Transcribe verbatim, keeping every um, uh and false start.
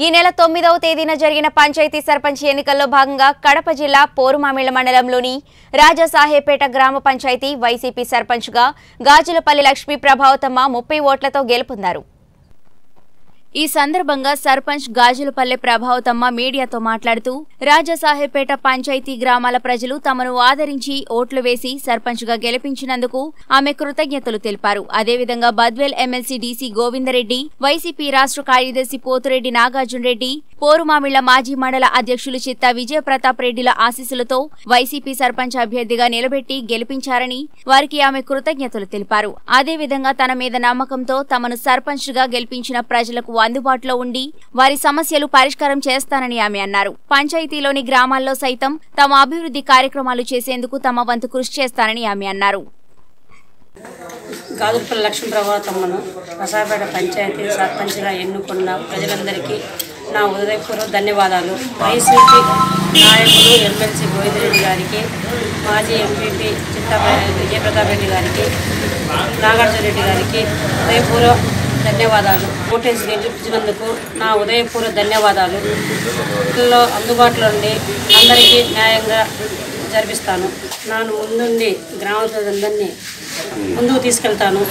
ఈ నెల తొమ్మిదవ తేదీన జరిగిన పంచాయతీ సర్పంచ్ ఎన్నికల్లో భాగంగా కడప జిల్లా పోరుమామిళ్ళ మండలంలోని రాజాసాహేపేట గ్రామ పంచాయతీ వైసీపీ సర్పంచ్గా గాజులపల్లి లక్ష్మీ ప్రభావతమ్మ ముప్పై ఓట్లతో గెలుపొందారు. ఈ సందర్భంగా సర్పంచ్ గాజులపల్లె ప్రభావతమ్మ మీడియాతో మాట్లాడుతూ రాజాసాహేపేట పంచాయతీ గ్రామాల ప్రజలు తమను ఆదరించి ఓట్లు వేసి సర్పంచ్గా గెలిపించినందుకు ఆమె కృతజ్ఞతలు తెలిపారు. అదేవిధంగా బద్వేల్ ఎమ్మెల్సీ డీసీ గోవిందరెడ్డి, వైసీపీ రాష్ట్ర కార్యదర్శి పోతురెడ్డి నాగార్జున రెడ్డి, పోరుమామిళ్ల మాజీ మండల అధ్యక్షులు చిత్తా విజయప్రతాప్ రెడ్డిల ఆశీస్సులతో వైసీపీ సర్పంచ్ అభ్యర్థిగా నిలబెట్టి గెలిపించారని వారికి ఆమె కృతజ్ఞతలు తెలిపారు. అదేవిధంగా తన మీద నమ్మకంతో తమను సర్పంచ్గా గెలిపించిన ప్రజలకు అందుబాటులో ఉండి వారి సమస్యలు పరిష్కారం చేస్తానని ఆమె అన్నారు. పంచాయతీలోని గ్రామాల్లో సైతం తమ అభివృద్ధి కార్యక్రమాలు చేసేందుకు తమ వంతు కృషి చేస్తానని ఆమె అన్నారు. గాజులపల్లి లక్ష్మీ ప్రభావతమ్మను రసాపేట పంచాయతీ సర్పంచ్గా ఎన్నుకున్న ప్రజలందరికీ నా ఉదయపూర్వ ధన్యవాదాలు. వైసీపీ నాయకులు ఎమ్మెల్సీ గోవిందరెడ్డి గారికి, మాజీ ఎంపీపీ చిత్తా విజయప్రతాప్ రెడ్డి గారికి, నాగార్జున రెడ్డి గారికి ఉదయపూర్వ ధన్యవాదాలు. ఓటేసి గెలిపించినందుకు నా ఉదయపూర్వ ధన్యవాదాలు. ఇళ్ళలో అందుబాటులో ఉండి అందరికీ న్యాయంగా జరిపిస్తాను. నాను ముందుండి గ్రామ ప్రజలందరినీ ముందుకు తీసుకెళ్తాను.